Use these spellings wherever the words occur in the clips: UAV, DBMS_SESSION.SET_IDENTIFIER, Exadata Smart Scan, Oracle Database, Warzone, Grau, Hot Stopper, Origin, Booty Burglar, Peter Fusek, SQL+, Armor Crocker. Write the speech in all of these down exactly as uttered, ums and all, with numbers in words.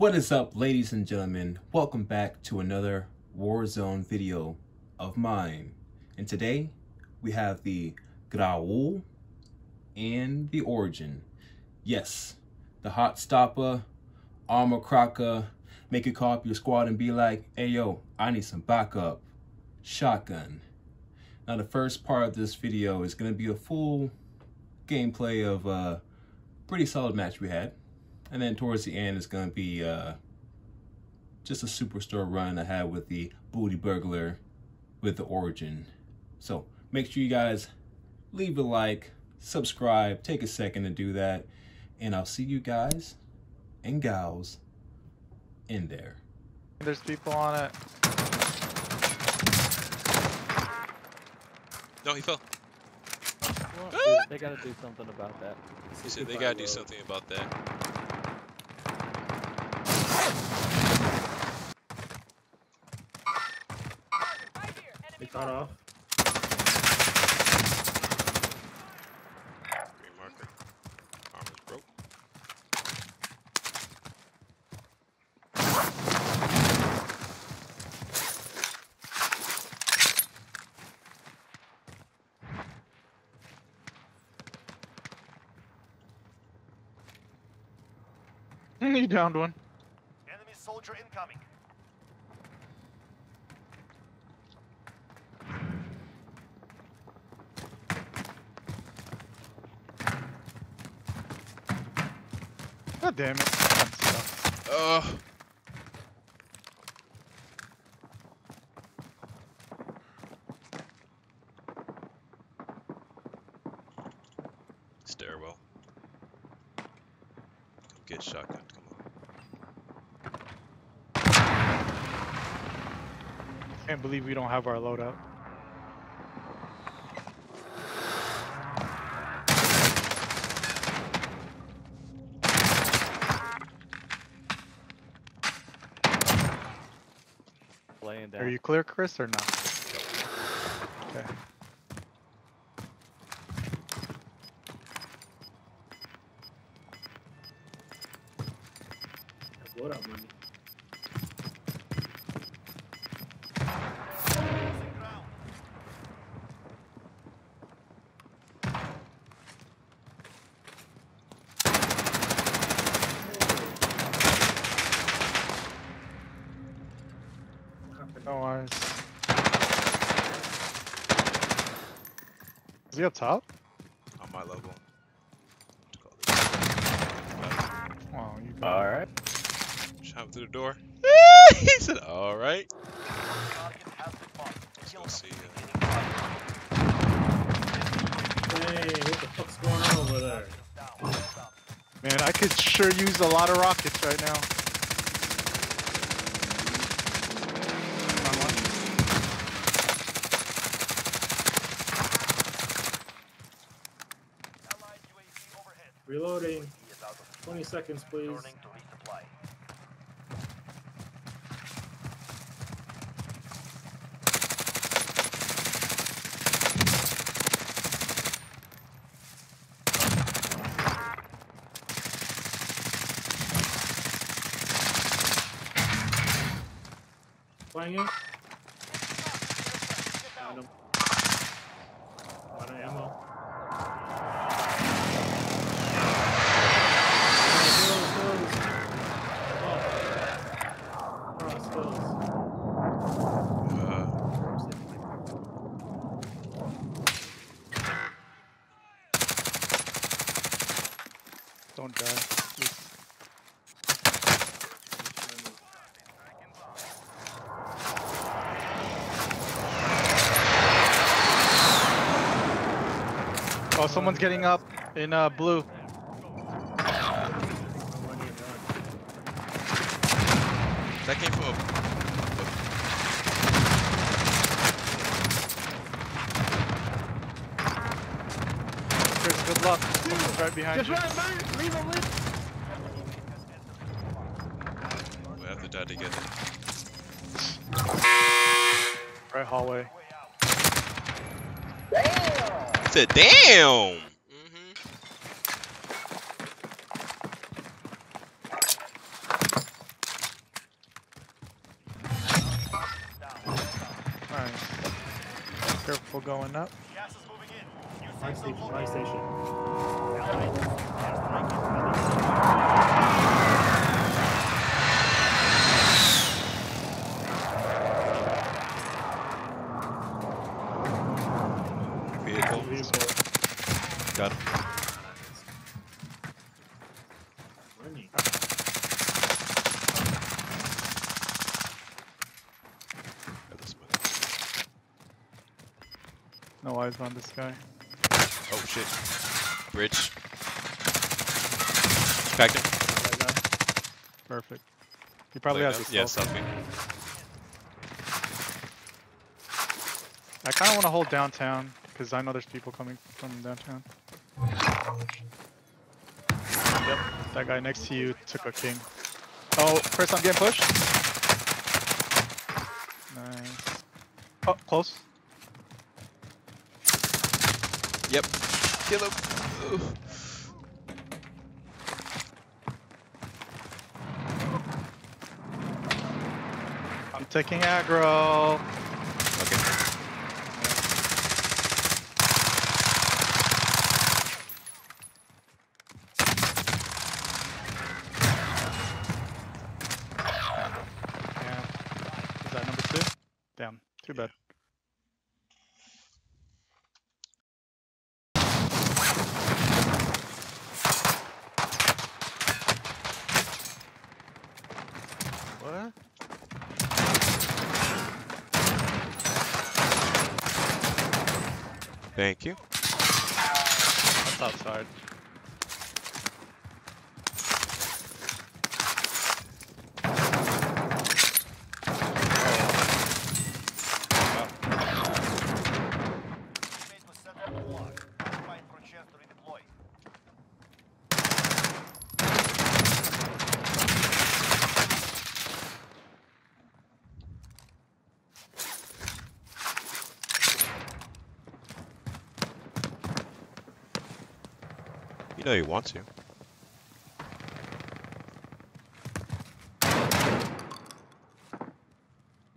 What is up, ladies and gentlemen? Welcome back to another Warzone video of mine. And today we have the Grau and the Origin. Yes, the Hot Stopper, Armor Crocker. Make a call up your squad and be like, hey yo, I need some backup. Shotgun. Now the first part of this video is gonna be a full gameplay of a pretty solid match we had. And then towards the end, it's going to be uh, just a superstore run I had with the Booty Burglar with the Origin. So make sure you guys leave a like, subscribe, take a second to do that. And I'll see you guys and gals in there. There's people on it. No, he fell. Well, dude, they got to do something about that. He said they got to do something about that. Got off. Green marker. Armor's broke. He downed one. Enemy soldier incoming. God damn it. Uh. Stairwell. Come get shotgun. Come on. Can't believe we don't have our loadout. Down. Are you clear, Chris, or not? Okay. What up, money? No eyes. Is he up top? On my level. Oh, you got all right. Shot through the door. He said, "All right." Let's go see him. Hey, what the fuck's going on over there? Man, I could sure use a lot of rockets right now. Reloading. twenty seconds, please. Playing it. Found him. A lot of ammo. Don't die. Please. Oh, someone's getting up in uh, blue. That came from a... Good luck. Someone's right behind you. Just run, man. Leave him, leave. We have to die together. Right hallway. Damn! It's a damn! Mm-hmm. Careful going up. Gas is moving in. New safe zone located. My station. My station. Vehicle. Vehicle. Got him. No eyes on this guy. Oh shit. Bridge. Cracked him. Perfect. He probably Later. has a selfie. Yeah, selfie. I kinda wanna hold downtown, because I know there's people coming from downtown. Yep, that guy next to you took a king. Oh, Chris, I'm getting pushed. Nice. Oh, close. Yep. Kill him. Oof. I'm taking aggro. Okay. Yeah. Is that number two? Damn. Too bad. What? Thank you. That's outside. You know you want to.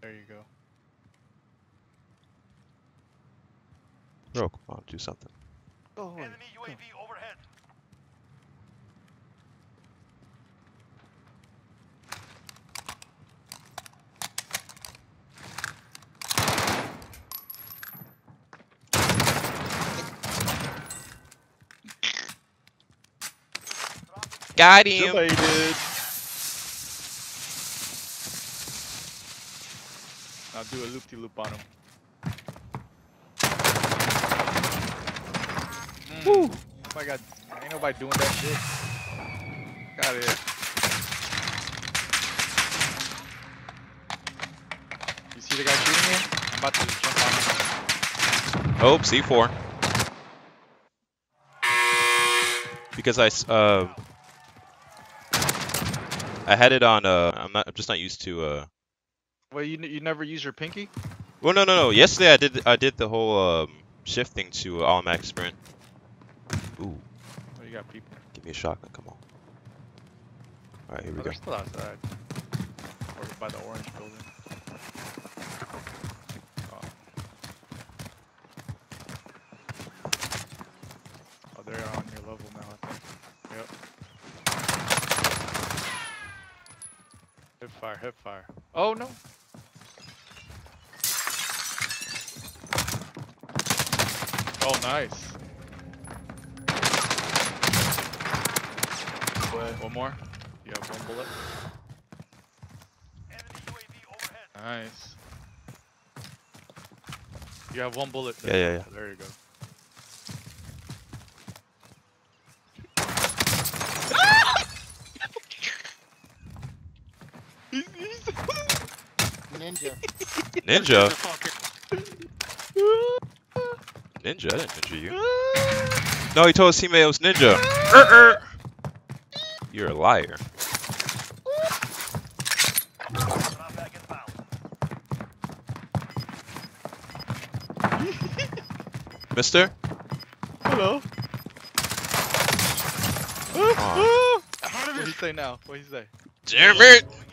There you go. Bro, come on, do something. Oh, enemy U A V overhead. Got him! Delated. I'll do a loop-de-loop -loop on him. Mm. Woo! Oh my god, ain't nobody doing that shit. Got it. You see the guy shooting me? I'm about to jump on him. Oh, C four. Because I, uh... I had it on. Uh, I'm not. I'm just not used to. Uh... Well, you you never use your pinky. Well, no, no, no. Yesterday I did. I did the whole um, shift thing to uh, all max sprint. Ooh. Oh, you got people. Give me a shotgun. Come on. All right, here oh, we go. They're still outside. Or by the orange building. Oh, oh they're on your level now. I think. Yep. Hip fire, hip fire. Oh no! Oh, nice. One more. You have one bullet. Enemy U A V overhead. Nice. You have one bullet. There. Yeah, yeah, yeah. There you go. Ninja. Ninja? Ninja? I didn't ninja you. No, he told his teammate it was ninja. Er, er. You're a liar. Mister? Hello. What do you say now? What do you say? Damn it!